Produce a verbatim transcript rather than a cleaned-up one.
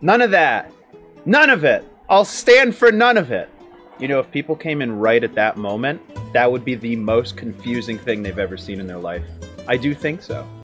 None of that. None of it. I'll stand for none of it. You know, if people came in right at that moment, that would be the most confusing thing they've ever seen in their life. I do think so.